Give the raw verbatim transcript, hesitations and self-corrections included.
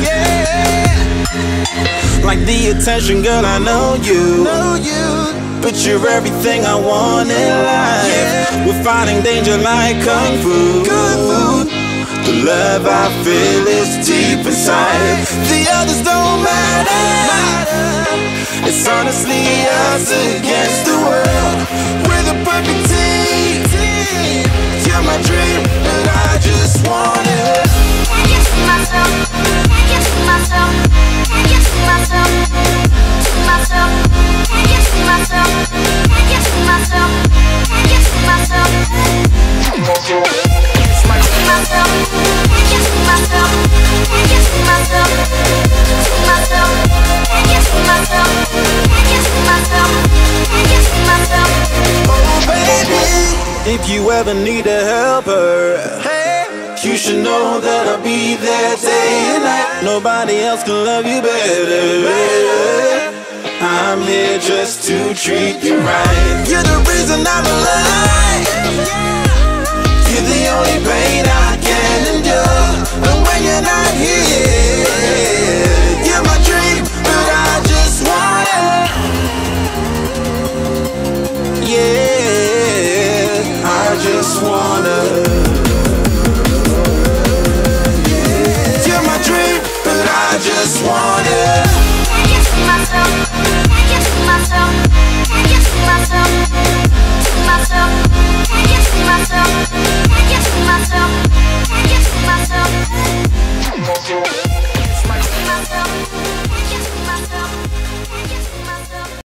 Yeah. Like the attention, girl, I know you, know you. But you're everything I want in life, yeah. We're fighting danger like Kung Fu, Kung Fu. The love I feel is deep inside. The others don't matter. It's honestly us against the world. We're the perfect team. You're my dream, and I just want it. Can't get to myself. Can't get to myself. Can't get to myself. To myself. Can't get to myself. Can't get to myself. Can't get to myself. It's my dream. If you ever need a helper, hey, you should know that I'll be there day and night. Nobody else can love you better. I'm here just to treat you right. You're the reason I'm alive.